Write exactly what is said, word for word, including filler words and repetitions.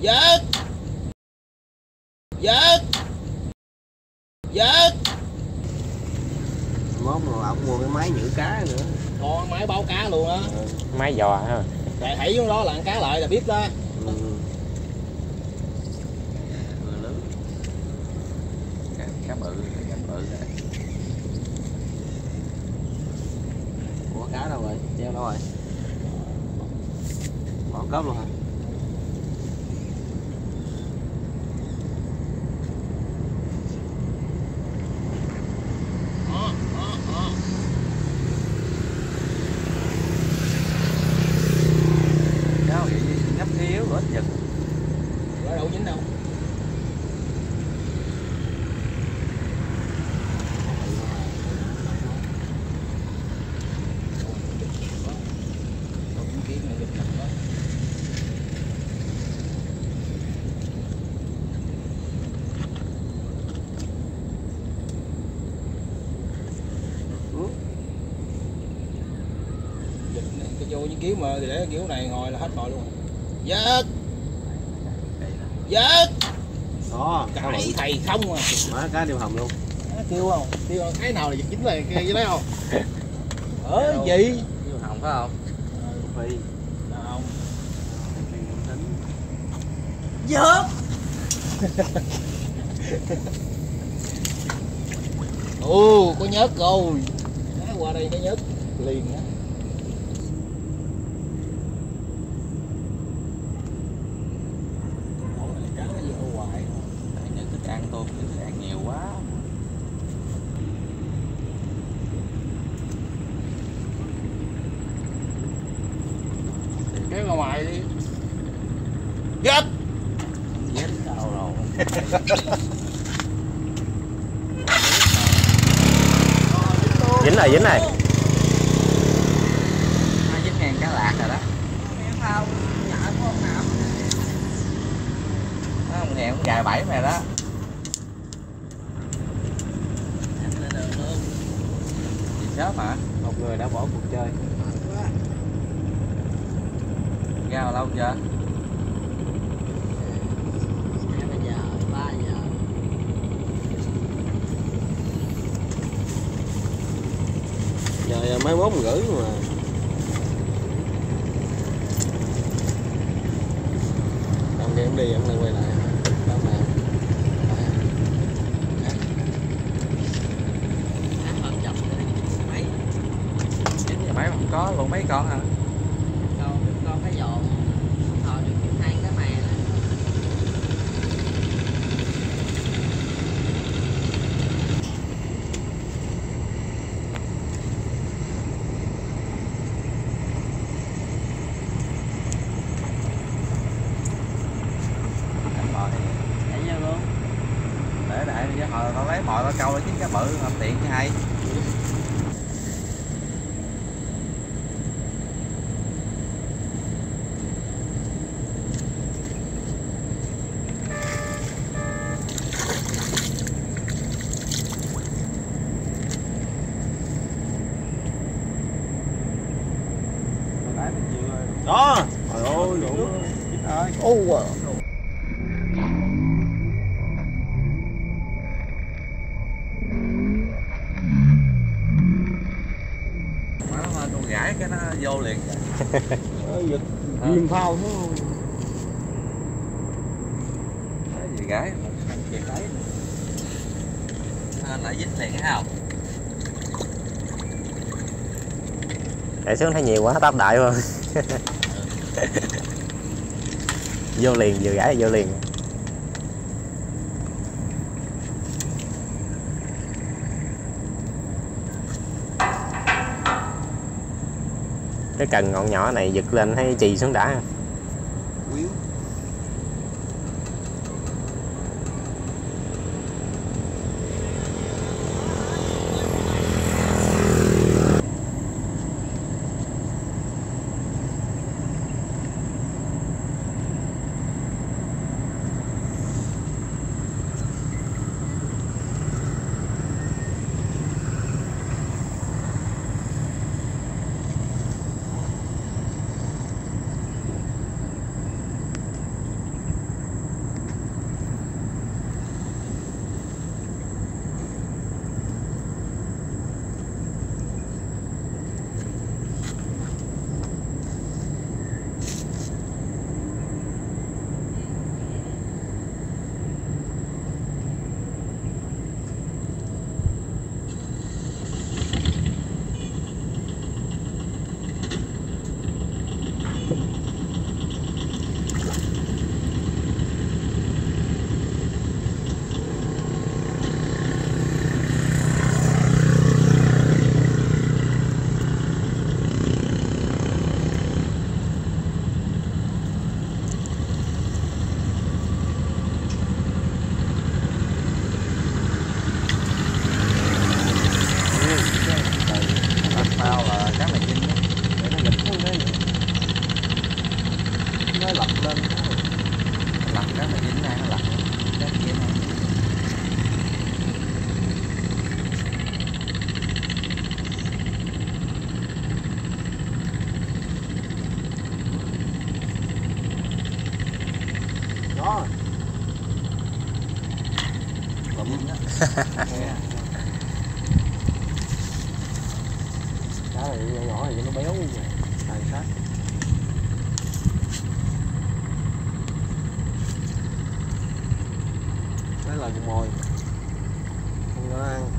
Giật Giật Giật mốt rồi ông mua cái máy nhử cá nữa. Còn máy bao cá luôn á. Ừ. Máy giò hả? Để thấy vô đó là ăn cá lại là biết đó. Ừ. Vừa lớn. Cá, cá bự, cá bự đấy. Ủa cá đâu rồi? Treo đâu rồi? Bỏ cớp luôn hả? Vô những kiểu mà thì để kiểu này ngồi là hết ngồi luôn. Giật Giật đó cãi thầy không à. Má cá điều hầm luôn. Má kêu không? Kêu không? Cái nào là giật chính là kia chứ đấy không? Ở gì? Điều hầm phải không? Ờ, phi. Không. Giật. Ồ, có nhớt rồi. Má qua đây có nhớt liền á. Ra ngoài đi. Gấp. Dép đâu rồi. Dính này, dính này. Nó dính ngàn cá lạc rồi đó. Không, nhỏ không nào. Nó một ngàn cũng dài bảy mày đó. Gì sớm hả? Một người đã bỏ cuộc chơi. Ra lâu chưa? hai giờ, ba giờ. Giờ mấy bốn rưỡi mà. Ông đi ông đi ông lại quay lại. Đâu mà. Máy. Máy không có luôn mấy con hả? Hồi tao lấy mọi tao câu đó, chín cá bự hợp tiện chứ hay. Đó. Trời ơi, đủ. Ôi wow. Cái nó vô liền. Giật viêm phao nó. Cái gì gái kìa đấy. À, lại dính liền thấy không? Để xuống thấy nhiều quá tóc đại hơn. Vô liền vừa gãi vô liền. Cái cần ngọn nhỏ này giật lên thấy chì xuống đã. Quýu. lật đó là dính này, nó lật cái kia này. Đó. Còn luôn đó. Cá này nhỏ này nó béo luôn vậy. Tài sát. Đấy là mồi. Không có ăn.